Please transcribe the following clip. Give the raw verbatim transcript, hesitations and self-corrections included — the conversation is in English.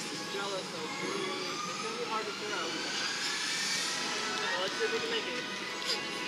this is jello, so it's going to be hard to figure out. Well, let's see if we can make it.